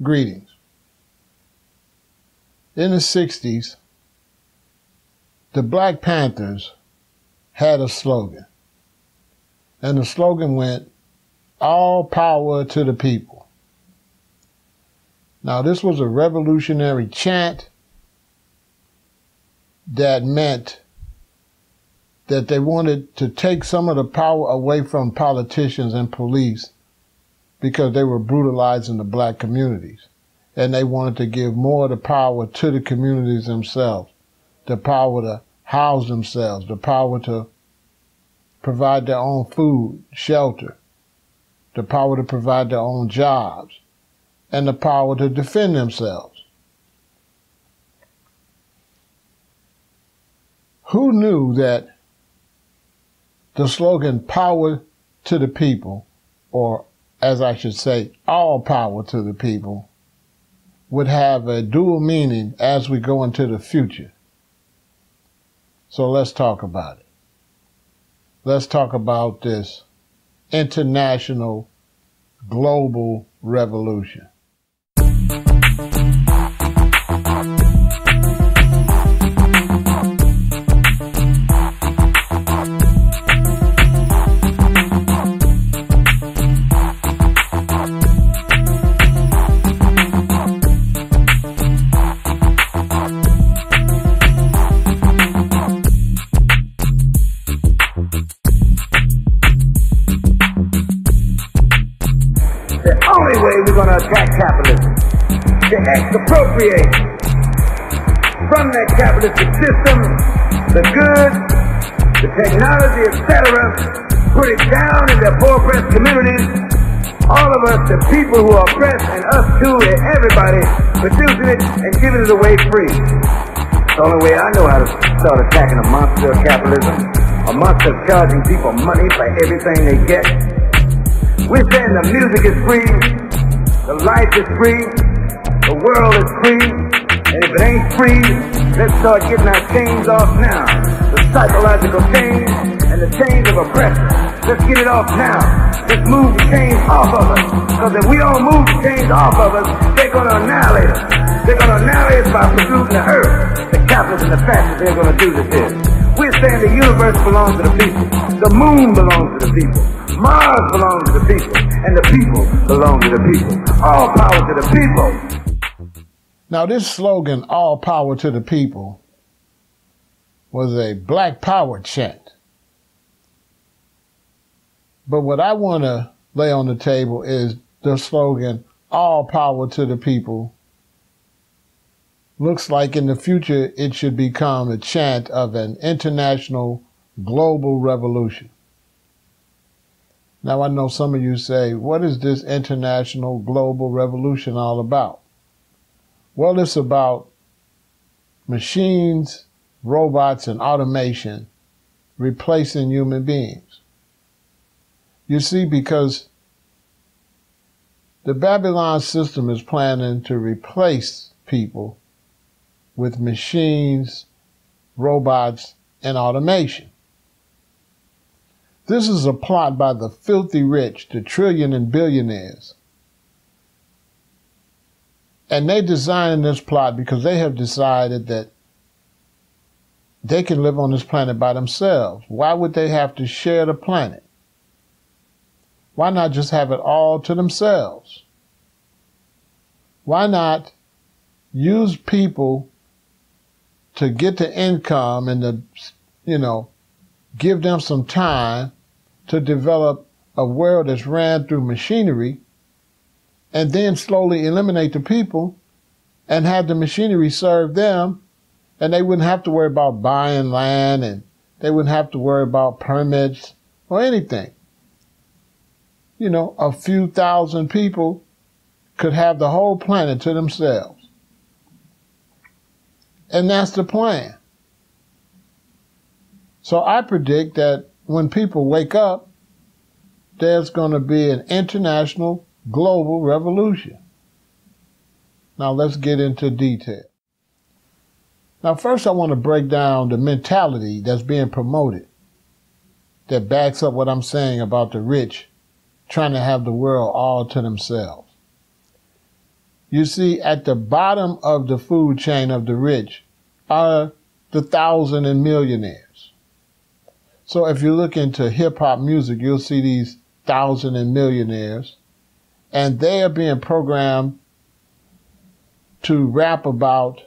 Greetings. In the 60s, the Black Panthers had a slogan, and the slogan went, "All power to the people." Now, this was a revolutionary chant that meant that they wanted to take some of the power away from politicians and police because they were brutalizing the black communities. And they wanted to give more of the power to the communities themselves, the power to house themselves, the power to provide their own food, shelter, the power to provide their own jobs, and the power to defend themselves. Who knew that the slogan "power to the people," or as I should say, "all power to the people," would have a dual meaning as we go into the future? So let's talk about it. Let's talk about this international global revolution. Attack capitalism, to expropriate from that capitalistic system the goods, the technology, etc., put it down in their poor oppressed communities. All of us, the people who are oppressed, and us too, and everybody producing it and giving it away free. The only way I know how to start attacking a monster of capitalism, a monster of charging people money for everything they get. We're saying the music is free. The life is free, the world is free, and if it ain't free, let's start getting our chains off now. The psychological chains and the chains of oppression. Let's get it off now. Let's move the chains off of us. Because if we don't move the chains off of us, they're going to annihilate us. They're going to annihilate us by polluting the earth. The capitalists and the fascists, they're going to do this. We're saying the universe belongs to the people. The moon belongs to the people. Mars belongs to the people, and the people belong to the people. All power to the people. Now, this slogan, "all power to the people," was a black power chant. But what I want to lay on the table is the slogan, "all power to the people," looks like in the future it should become a chant of an international global revolution. Now, I know some of you say, what is this international global revolution all about? Well, it's about machines, robots, and automation replacing human beings. You see, because the Babylon system is planning to replace people with machines, robots, and automation. This is a plot by the filthy rich, the trillion and billionaires. And they designed this plot because they have decided that they can live on this planet by themselves. Why would they have to share the planet? Why not just have it all to themselves? Why not use people to get the income and the, give them some time to develop a world that's ran through machinery, and then slowly eliminate the people and have the machinery serve them, and they wouldn't have to worry about buying land, and they wouldn't have to worry about permits or anything. You know, a few thousand people could have the whole planet to themselves. And that's the plan. So I predict that when people wake up, there's going to be an international global revolution. Now let's get into detail. Now first I want to break down the mentality that's being promoted that backs up what I'm saying about the rich trying to have the world all to themselves. You see, at the bottom of the food chain of the rich are the thousand and millionaires. So if you look into hip-hop music, you'll see these thousand and millionaires, and they are being programmed to rap about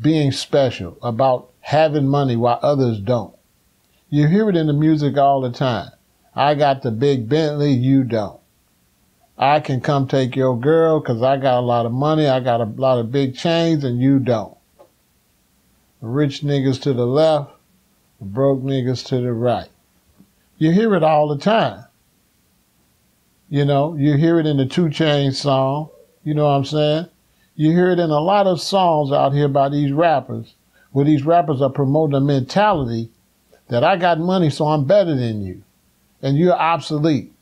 being special, about having money while others don't. You hear it in the music all the time. I got the big Bentley, you don't. I can come take your girl because I got a lot of money, I got a lot of big chains, and you don't. Rich niggas to the left, broke niggas to the right. You hear it all the time. You know, you hear it in the 2 Chainz song, you know what I'm saying? You hear it in a lot of songs out here by these rappers, where these rappers are promoting a mentality that I got money, so I'm better than you, and you're obsolete.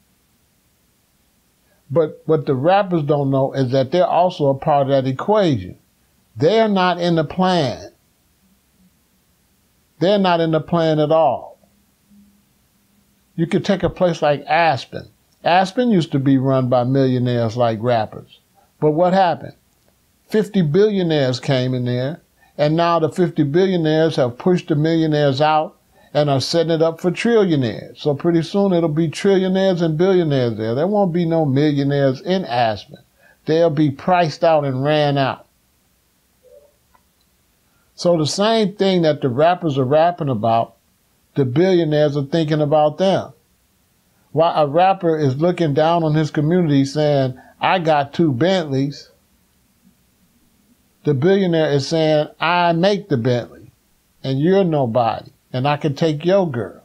But what the rappers don't know is that they're also a part of that equation. They're not in the plan. They're not in the plan at all. You could take a place like Aspen. Aspen used to be run by millionaires like rappers. But what happened? 50 billionaires came in there, and now the 50 billionaires have pushed the millionaires out and are setting it up for trillionaires. So pretty soon it'll be trillionaires and billionaires there. There won't be no millionaires in Aspen. They'll be priced out and ran out. So the same thing that the rappers are rapping about, the billionaires are thinking about them. While a rapper is looking down on his community saying, I got 2 Bentleys, the billionaire is saying, I make the Bentley, and you're nobody, and I can take your girl.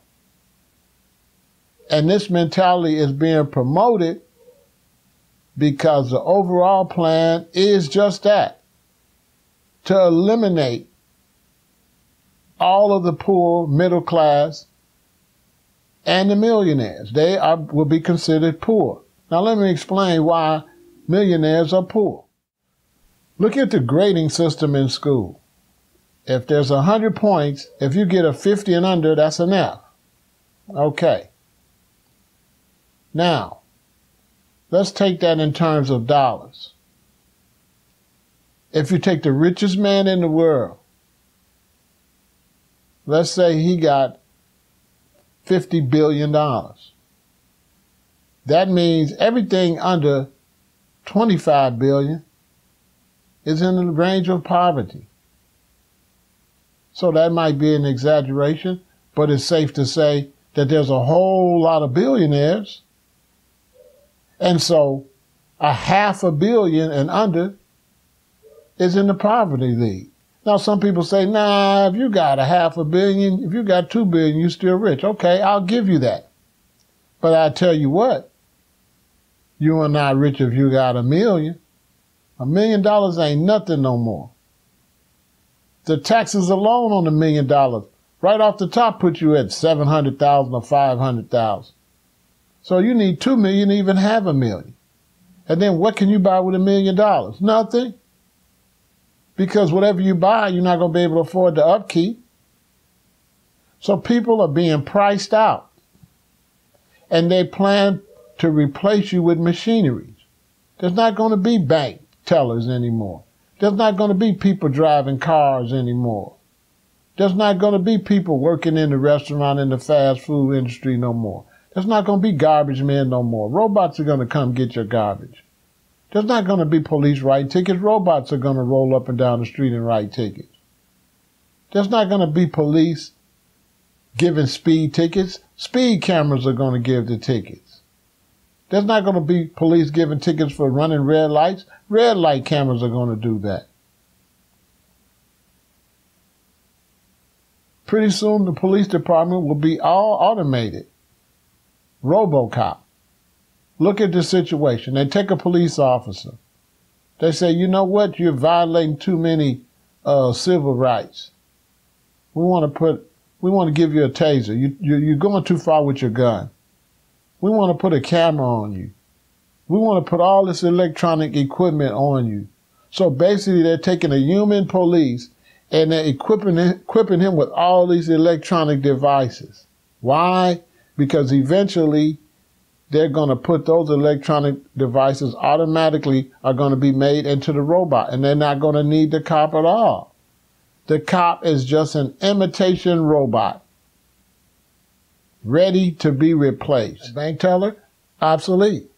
And this mentality is being promoted because the overall plan is just that, to eliminate all of the poor, middle class, and the millionaires. They will be considered poor. Now let me explain why millionaires are poor. Look at the grading system in school. If there's 100 points, if you get a 50 and under, that's an F. Okay. Now, let's take that in terms of dollars. If you take the richest man in the world, let's say he got $50 billion. That means everything under $25 billion is in the range of poverty. So that might be an exaggeration, but it's safe to say that there's a whole lot of billionaires. And so a half a billion and under is in the poverty league. Now, some people say, nah, if you got a half a billion, if you got 2 billion, you're still rich. Okay, I'll give you that. But I tell you what, you are not rich if you got $1 million. $1 million ain't nothing no more. The taxes alone on $1 million, right off the top, put you at $700,000 or $500,000. So you need $2 million to even have $1 million. And then what can you buy with $1 million? Nothing. Because whatever you buy, you're not going to be able to afford the upkeep. So people are being priced out. And they plan to replace you with machineries. There's not going to be bank tellers anymore. There's not going to be people driving cars anymore. There's not going to be people working in the restaurant and the fast food industry no more. There's not going to be garbage men no more. Robots are going to come get your garbage. There's not going to be police writing tickets. Robots are going to roll up and down the street and write tickets. There's not going to be police giving speed tickets. Speed cameras are going to give the tickets. There's not going to be police giving tickets for running red lights. Red light cameras are going to do that. Pretty soon the police department will be all automated. RoboCop. Look at the situation. They take a police officer. They say, you know what? You're violating too many civil rights. We want to give you a taser. You're going too far with your gun. We want to put a camera on you. We want to put all this electronic equipment on you. So basically they're taking a human police and they're equipping him with all these electronic devices. Why? Because eventually they're going to put those electronic devices automatically are going to be made into the robot, and they're not going to need the cop at all. The cop is just an imitation robot ready to be replaced. Bank teller, obsolete.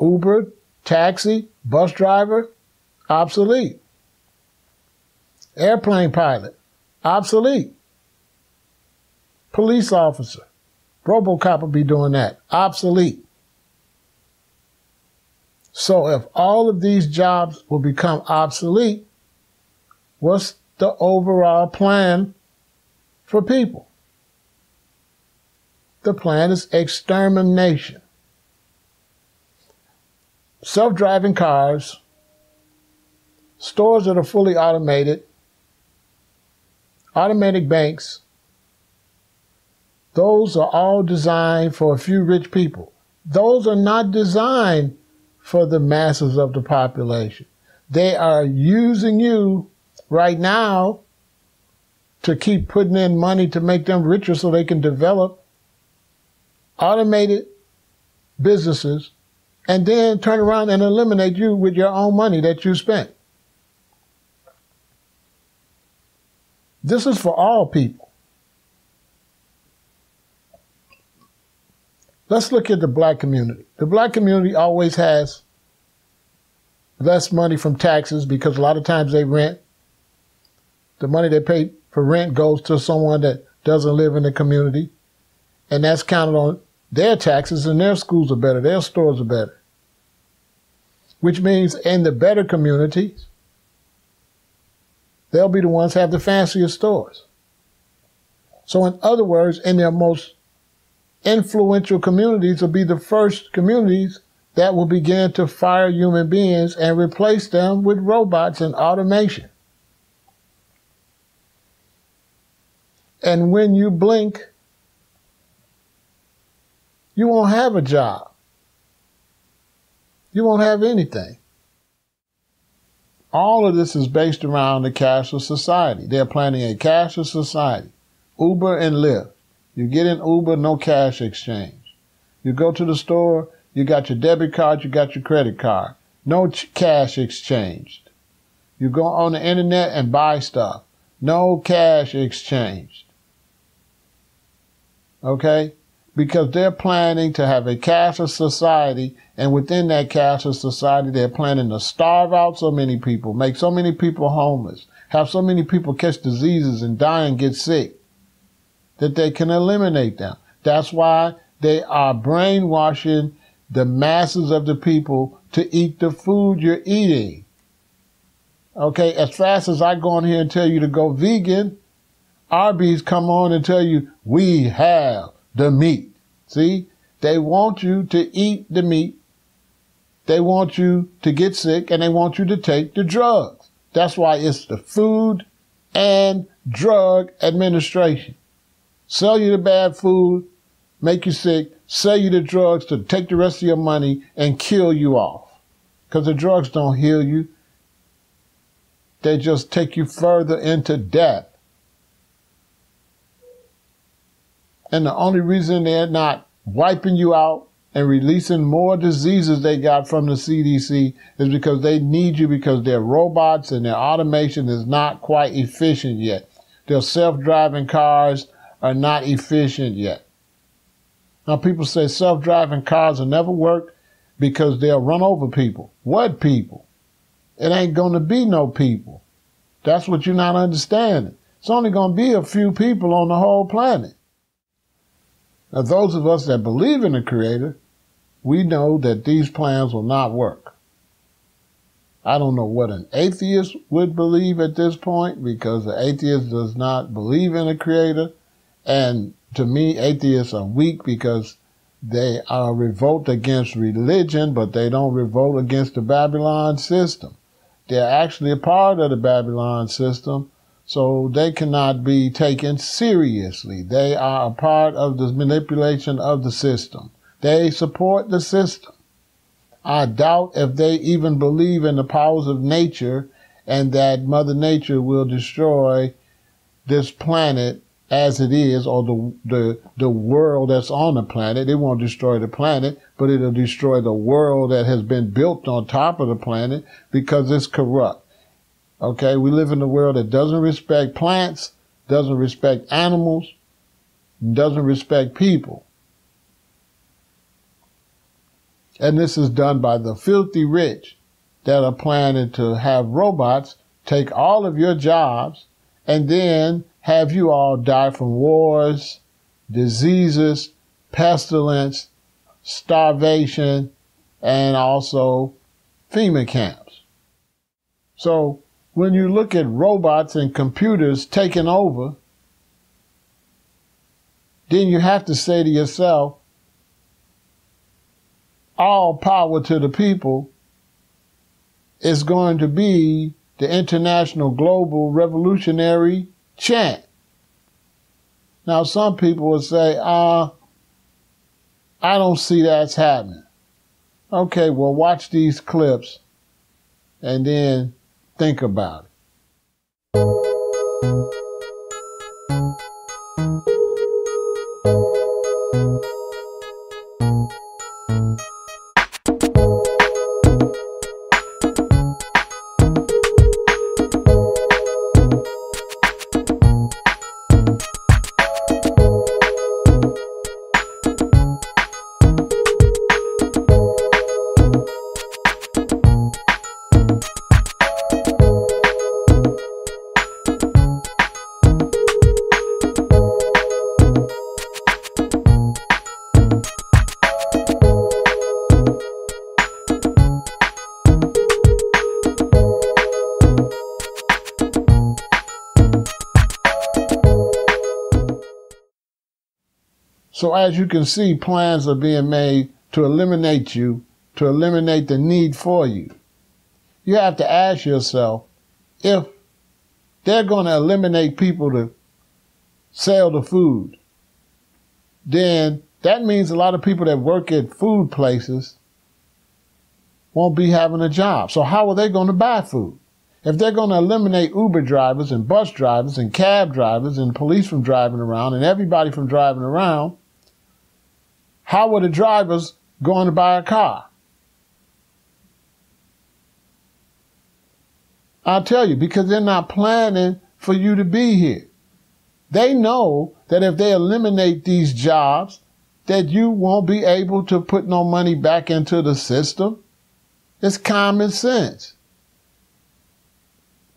Uber, taxi, bus driver, obsolete. Airplane pilot, obsolete. Police officer, RoboCop will be doing that, obsolete. So if all of these jobs will become obsolete, what's the overall plan for people? The plan is extermination. Self-driving cars, stores that are fully automated, automatic banks, those are all designed for a few rich people. Those are not designed for the masses of the population. They are using you right now to keep putting in money to make them richer so they can develop automated businesses and then turn around and eliminate you with your own money that you spent. This is for all people. Let's look at the black community. The black community always has less money from taxes because a lot of times they rent. The money they pay for rent goes to someone that doesn't live in the community, and that's counted on their taxes, and their schools are better, their stores are better. Which means in the better communities, they'll be the ones that have the fanciest stores. So in other words, in their most influential communities will be the first communities that will begin to fire human beings and replace them with robots and automation. And when you blink, you won't have a job. You won't have anything. All of this is based around the cashless society. They're planning a cashless society. Uber and Lyft. You get in Uber, no cash exchange. You go to the store, you got your debit card, you got your credit card. No cash exchanged. You go on the internet and buy stuff. No cash exchanged. Okay? Because they're planning to have a cashless society, and within that cashless society, they're planning to starve out so many people, make so many people homeless, have so many people catch diseases and die and get sick, that they can eliminate them. That's why they are brainwashing the masses of the people to eat the food you're eating. Okay, as fast as I go on here and tell you to go vegan, Arby's come on and tell you, we have the meat. See, they want you to eat the meat. They want you to get sick, and they want you to take the drugs. That's why it's the Food and Drug Administration. Sell you the bad food, make you sick, sell you the drugs to take the rest of your money and kill you off. Because the drugs don't heal you. They just take you further into death. And the only reason they're not wiping you out and releasing more diseases they got from the CDC is because they need you, because their robots and their automation is not quite efficient yet. Their self-driving cars are not efficient yet. Now people say self-driving cars will never work because they'll run over people. What people? It ain't gonna be no people. That's what you're not understanding. It's only gonna be a few people on the whole planet. Now those of us that believe in the Creator, we know that these plans will not work. I don't know what an atheist would believe at this point, because the atheist does not believe in the Creator. And to me, atheists are weak because they are revolt against religion, but they don't revolt against the Babylon system. They're actually a part of the Babylon system, so they cannot be taken seriously. They are a part of the manipulation of the system. They support the system. I doubt if they even believe in the powers of nature and that Mother Nature will destroy this planet as it is, or the world that's on the planet. It won't destroy the planet, but it'll destroy the world that has been built on top of the planet because it's corrupt. Okay, we live in a world that doesn't respect plants, doesn't respect animals, doesn't respect people. And this is done by the filthy rich that are planning to have robots take all of your jobs and then have you all die from wars, diseases, pestilence, starvation, and also FEMA camps. So when you look at robots and computers taking over, then you have to say to yourself, all power to the people is going to be the international global revolutionary chant. Now, some people will say, I don't see that's happening. Okay, well, watch these clips and then think about it. So as you can see, plans are being made to eliminate you, to eliminate the need for you. You have to ask yourself, if they're going to eliminate people to sell the food, then that means a lot of people that work at food places won't be having a job. So how are they going to buy food? If they're going to eliminate Uber drivers and bus drivers and cab drivers and police from driving around and everybody from driving around, how are the drivers going to buy a car? I'll tell you, because they're not planning for you to be here. They know that if they eliminate these jobs, that you won't be able to put no money back into the system. It's common sense.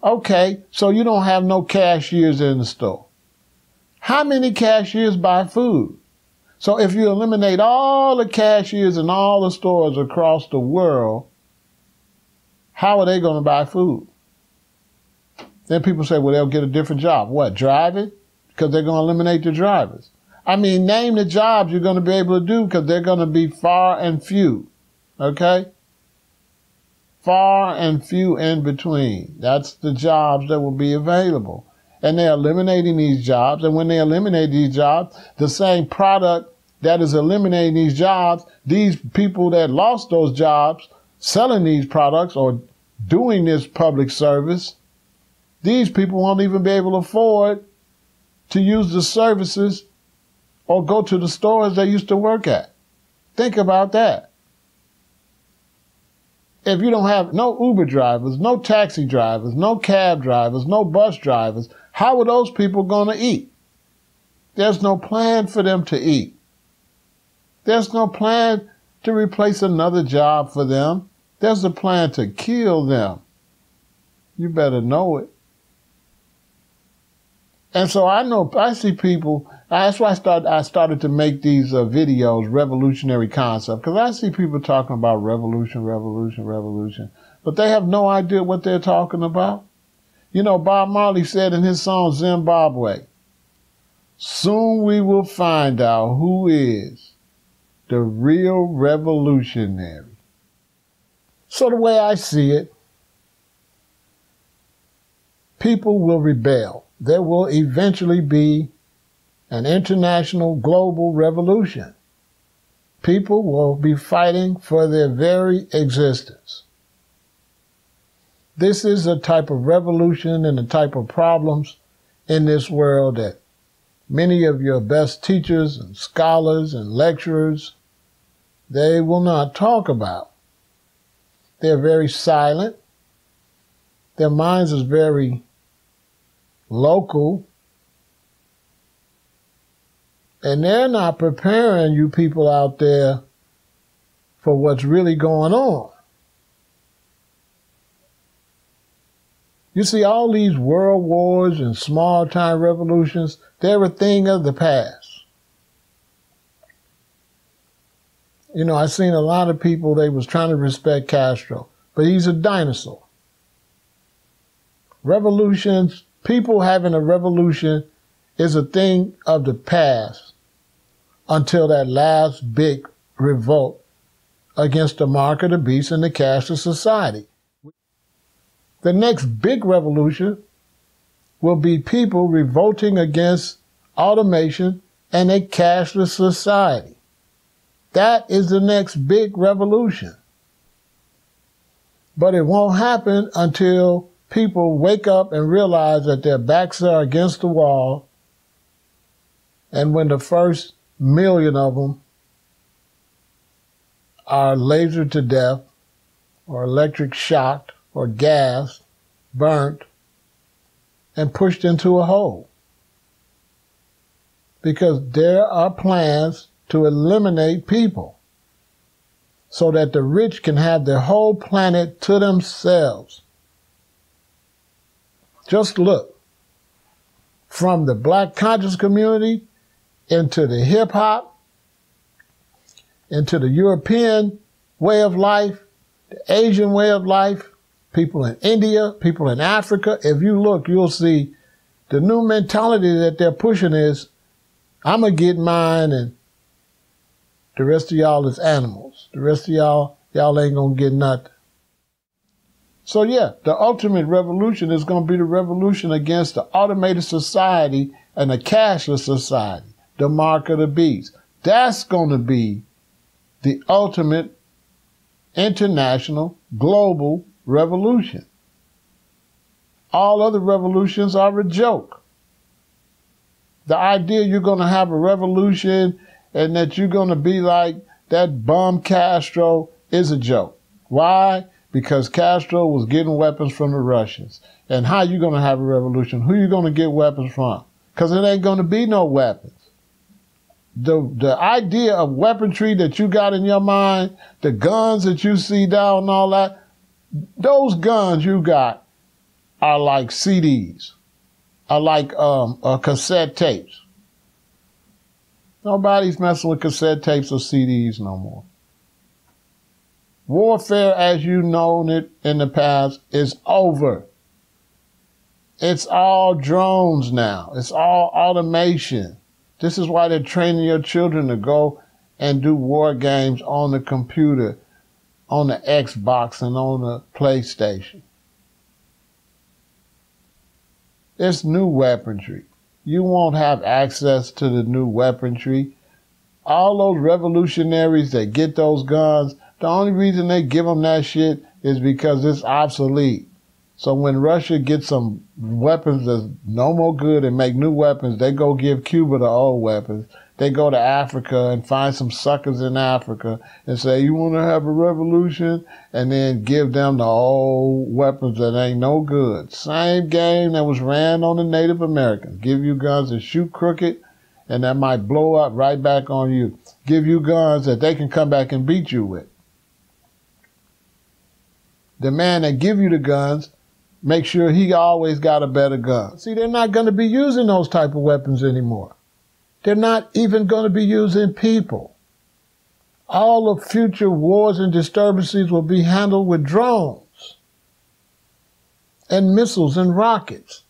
Okay, so you don't have no cashiers in the store. How many cashiers buy food? So if you eliminate all the cashiers in all the stores across the world, how are they going to buy food? Then people say, well, they'll get a different job. What, drive it? Because they're going to eliminate the drivers. I mean, name the jobs you're going to be able to do, because they're going to be far and few. Okay? Far and few in between. That's the jobs that will be available. And they're eliminating these jobs. And when they eliminate these jobs, the same product that is eliminating these jobs, these people that lost those jobs selling these products or doing this public service, these people won't even be able to afford to use the services or go to the stores they used to work at. Think about that. If you don't have no Uber drivers, no taxi drivers, no cab drivers, no bus drivers, how are those people going to eat? There's no plan for them to eat. There's no plan to replace another job for them. There's a plan to kill them. You better know it. And so I see people, that's why I started to make these videos, revolutionary concept, because I see people talking about revolution, but they have no idea what they're talking about. You know, Bob Marley said in his song Zimbabwe, soon we will find out who is the real revolutionary. So the way I see it, people will rebel. There will eventually be an international global revolution. People will be fighting for their very existence. This is a type of revolution and the type of problems in this world that many of your best teachers and scholars and lecturers, they will not talk about. They're very silent. Their minds is very local. And they're not preparing you people out there for what's really going on. You see, all these world wars and small-time revolutions, they're a thing of the past. You know, I've seen a lot of people, they was trying to respect Castro, but he's a dinosaur. Revolutions, people having a revolution is a thing of the past until that last big revolt against the mark of the beast and the caste of society. The next big revolution will be people revolting against automation and a cashless society. That is the next big revolution. But it won't happen until people wake up and realize that their backs are against the wall, and when the first million of them are lasered to death or electric shocked or gassed, burnt, and pushed into a hole. Because there are plans to eliminate people so that the rich can have the whole planet to themselves. Just look, from the black conscious community into the hip hop, into the European way of life, the Asian way of life, people in India, people in Africa. If you look, you'll see the new mentality that they're pushing is, I'm going to get mine and the rest of y'all is animals. The rest of y'all ain't going to get nothing. So yeah, the ultimate revolution is going to be the revolution against the automated society and the cashless society, the mark of the beast. That's going to be the ultimate international, global revolution. All other revolutions are a joke. The idea you're going to have a revolution and that you're going to be like that bum Castro is a joke. Why? Because Castro was getting weapons from the Russians. And how you going to have a revolution? Who you going to get weapons from? Because it ain't going to be no weapons. The idea of weaponry that you got in your mind, the guns that you see down and all that, those guns you got are like CDs, are like cassette tapes. Nobody's messing with cassette tapes or CDs no more. Warfare, as you've known it in the past, is over. It's all drones now. It's all automation. This is why they're training your children to go and do war games on the computer, on the Xbox, and on the PlayStation. It's new weaponry. You won't have access to the new weaponry. All those revolutionaries that get those guns, the only reason they give them that shit is because it's obsolete. So when Russia gets some weapons that's no more good and make new weapons, they go give Cuba the old weapons. They go to Africa and find some suckers in Africa and say, you want to have a revolution? And then give them the old weapons that ain't no good. Same game that was ran on the Native Americans. Give you guns that shoot crooked and that might blow up right back on you. Give you guns that they can come back and beat you with. The man that give you the guns, make sure he always got a better gun. See, they're not going to be using those type of weapons anymore. They're not even going to be using people. All of future wars and disturbances will be handled with drones and missiles and rockets.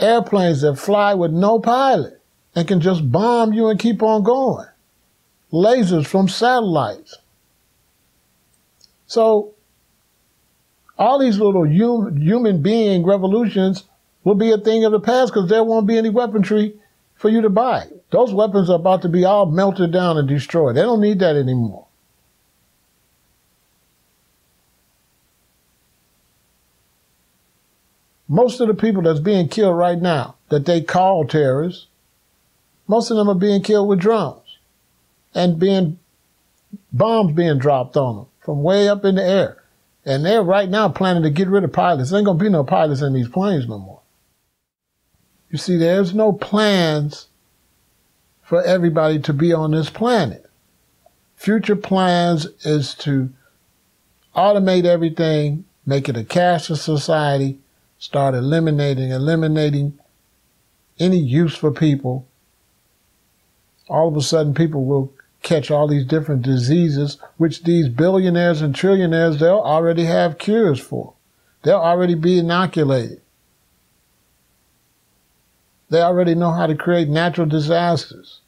Airplanes that fly with no pilot and can just bomb you and keep on going. Lasers from satellites. So all these little human being revolutions will be a thing of the past because there won't be any weaponry for you to buy. Those weapons are about to be all melted down and destroyed. They don't need that anymore. Most of the people that's being killed right now that they call terrorists, most of them are being killed with drones and bombs being dropped on them from way up in the air. And they're right now planning to get rid of pilots. There ain't going to be no pilots in these planes no more. You see, there's no plans for everybody to be on this planet. Future plans is to automate everything, make it a cashless society, start eliminating any use for people. All of a sudden, people will catch all these different diseases, which these billionaires and trillionaires, they'll already have cures for. They'll already be inoculated. They already know how to create natural disasters.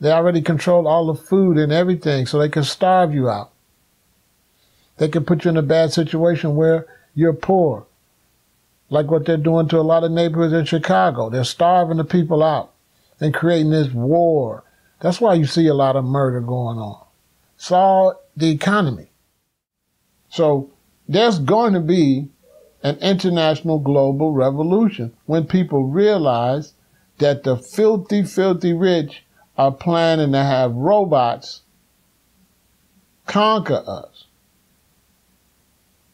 They already control all the food and everything, so they can starve you out. They can put you in a bad situation where you're poor, like what they're doing to a lot of neighborhoods in Chicago. They're starving the people out and creating this war. That's why you see a lot of murder going on. It's all the economy. So there's going to be an international global revolution when people realize that the filthy, filthy rich are planning to have robots conquer us.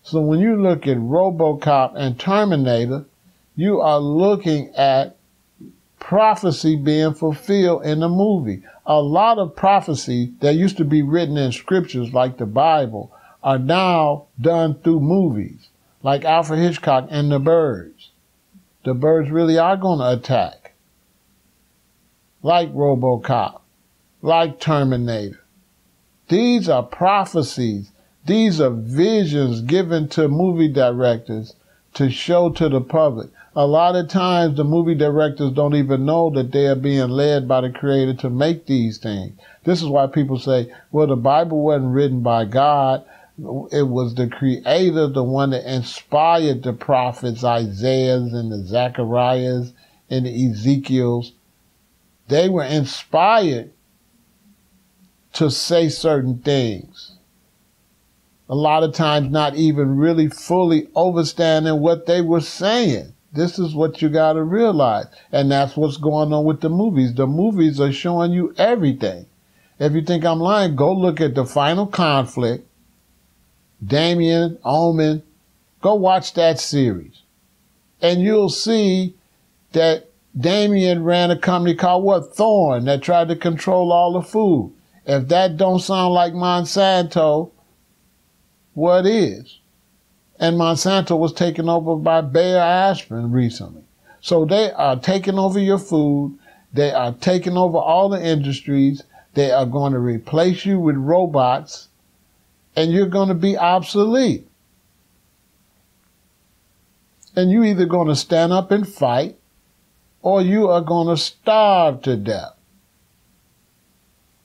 So when you look at RoboCop and Terminator, you are looking at prophecy being fulfilled in the movie. A lot of prophecy that used to be written in scriptures like the Bible are now done through movies like Alfred Hitchcock and The Birds. The birds really are going to attack. Like RoboCop, like Terminator. These are prophecies. These are visions given to movie directors to show to the public. A lot of times the movie directors don't even know that they are being led by the creator to make these things. This is why people say, well, the Bible wasn't written by God. It was the creator, the one that inspired the prophets, Isaiah's and the Zachariah's and the Ezekiel's. They were inspired to say certain things. A lot of times not even really fully understanding what they were saying. This is what you got to realize. And that's what's going on with the movies. The movies are showing you everything. If you think I'm lying, go look at The Final Conflict, Damien, Omen. Go watch that series. And you'll see that Damien ran a company called what? Thorn, that tried to control all the food. If that don't sound like Monsanto, what is? And Monsanto was taken over by Bayer Aspirin recently. So they are taking over your food. They are taking over all the industries. They are going to replace you with robots, and you're going to be obsolete. And you're either going to stand up and fight, or you are going to starve to death.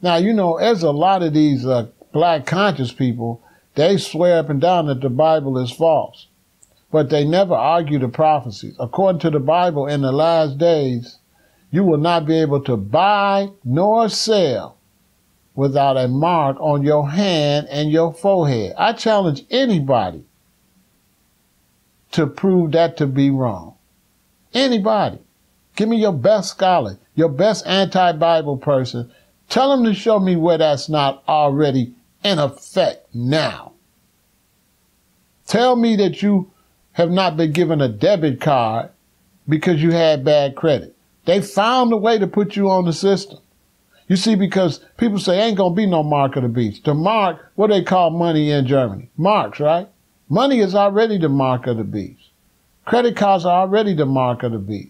Now, you know, there's a lot of these black conscious people. They swear up and down that the Bible is false, but they never argue the prophecies. According to the Bible, in the last days, you will not be able to buy nor sell without a mark on your hand and your forehead. I challenge anybody to prove that to be wrong. Anybody. Give me your best scholar, your best anti-Bible person. Tell them to show me where that's not already in effect now. Tell me that you have not been given a debit card because you had bad credit. They found a way to put you on the system. You see, because people say ain't gonna be no mark of the beast. The mark, what they call money in Germany. Marks, right? Money is already the mark of the beast. Credit cards are already the mark of the beast.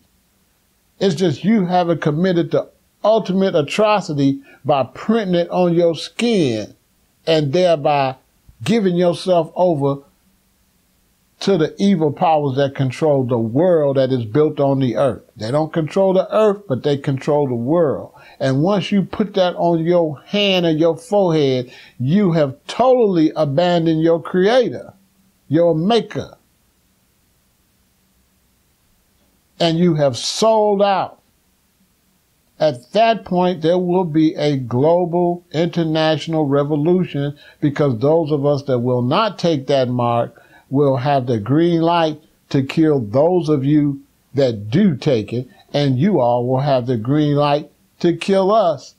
It's just you haven't committed the ultimate atrocity by printing it on your skin and thereby giving yourself over to the evil powers that control the world that is built on the earth. They don't control the earth, but they control the world. And once you put that on your hand or your forehead, you have totally abandoned your creator, your maker. And you have sold out. At that point, there will be a global international revolution, because those of us that will not take that mark will have the green light to kill those of you that do take it, and you all will have the green light to kill us.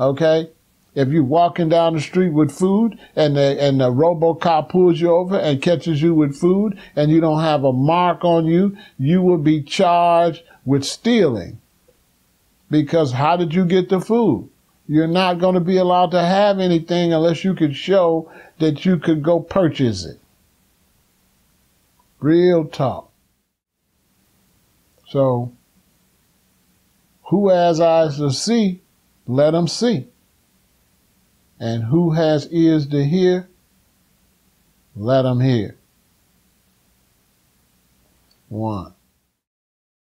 Okay? If you're walking down the street with food and the RoboCop pulls you over and catches you with food and you don't have a mark on you, you will be charged with stealing. Because how did you get the food? You're not going to be allowed to have anything unless you could show that you could go purchase it. Real talk. So, who has eyes to see, let them see. And who has ears to hear, let them hear. One.